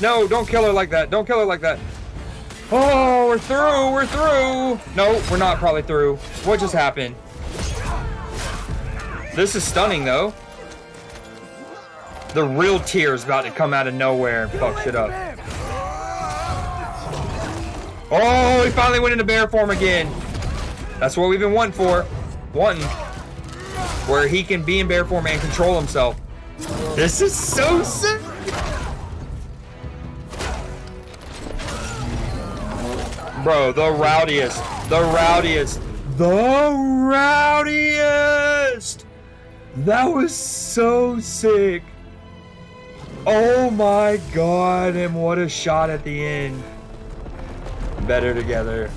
No, don't kill her like that. Don't kill her like that. Oh, we're through. We're through. No, we're not probably through. What just happened? This is stunning, though. The real tear's about to come out of nowhere and fuck shit up. Oh, he finally went into bear form again. That's what we've been wanting for. Wanting. Where he can be in bear form and control himself. This is so sick. Bro, the rowdiest. The rowdiest. The rowdiest. That was so sick. Oh my god, and what a shot at the end. Better together.